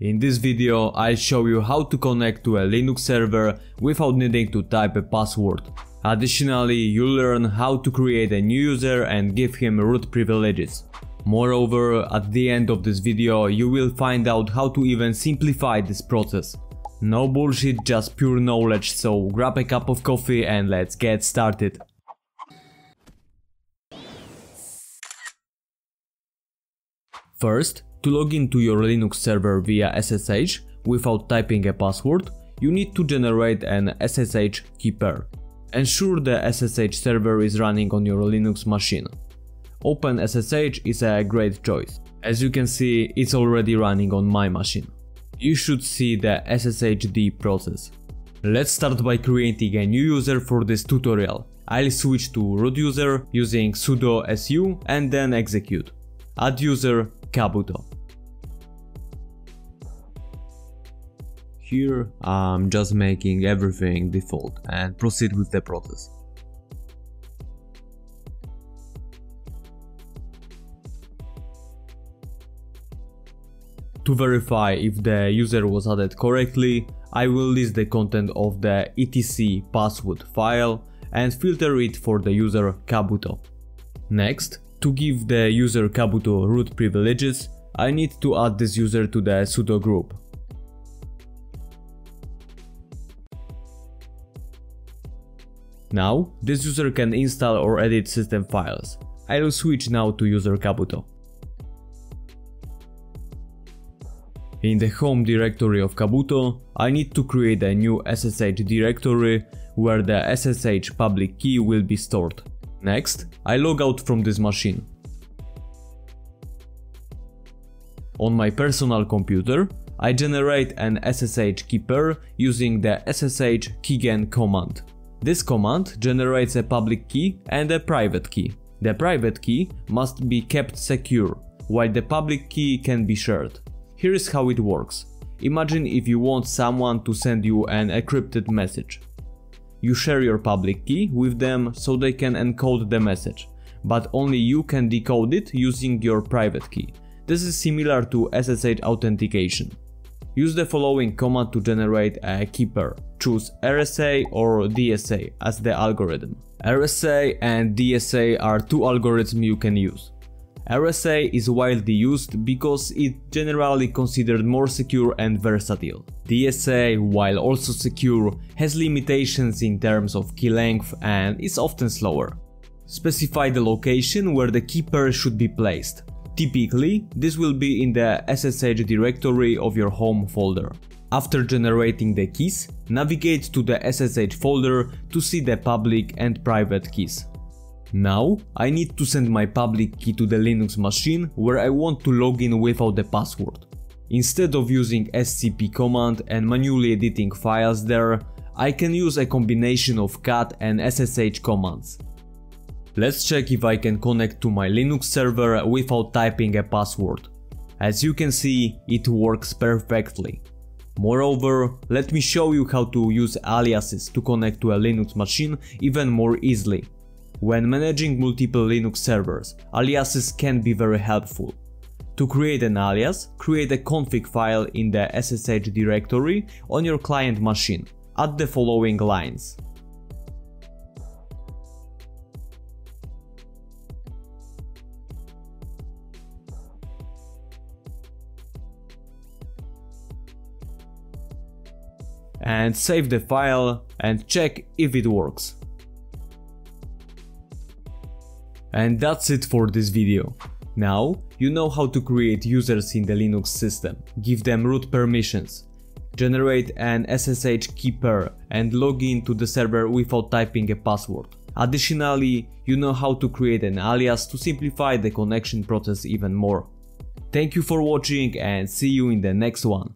In this video, I'll show you how to connect to a Linux server without needing to type a password. Additionally, you'll learn how to create a new user and give him root privileges. Moreover, at the end of this video, you will find out how to even simplify this process. No bullshit, just pure knowledge, so grab a cup of coffee and let's get started. First, to log in to your Linux server via SSH without typing a password, you need to generate an SSH key pair. Ensure the SSH server is running on your Linux machine. OpenSSH is a great choice. As you can see, it's already running on my machine. You should see the SSHD process. Let's start by creating a new user for this tutorial. I'll switch to root user using sudo su and then execute. Adduser Kabuto. Here I'm just making everything default and proceed with the process. To verify if the user was added correctly, I will list the content of the ETC password file and filter it for the user Kabuto. Next, to give the user Kabuto root privileges, I need to add this user to the sudo group. Now, this user can install or edit system files. I'll switch now to user Kabuto. In the home directory of Kabuto, I need to create a new SSH directory where the SSH public key will be stored. Next, I log out from this machine. On my personal computer, I generate an SSH key pair using the ssh-keygen command. This command generates a public key and a private key. The private key must be kept secure, while the public key can be shared. Here is how it works. Imagine if you want someone to send you an encrypted message. You share your public key with them so they can encode the message, but only you can decode it using your private key. This is similar to SSH authentication. Use the following command to generate a key pair. Choose RSA or DSA as the algorithm. RSA and DSA are two algorithms you can use. RSA is widely used because it's generally considered more secure and versatile. DSA, while also secure, has limitations in terms of key length and is often slower. Specify the location where the key pair should be placed. Typically, this will be in the SSH directory of your home folder. After generating the keys, navigate to the SSH folder to see the public and private keys. Now, I need to send my public key to the Linux machine where I want to log in without the password. Instead of using scp command and manually editing files there, I can use a combination of cat and ssh commands. Let's check if I can connect to my Linux server without typing a password. As you can see, it works perfectly. Moreover, let me show you how to use aliases to connect to a Linux machine even more easily. When managing multiple Linux servers, aliases can be very helpful. To create an alias, create a config file in the SSH directory on your client machine. Add the following lines. And save the file and check if it works. And that's it for this video. Now, you know how to create users in the Linux system, give them root permissions, generate an SSH key pair and log in to the server without typing a password. Additionally, you know how to create an alias to simplify the connection process even more. Thank you for watching and see you in the next one.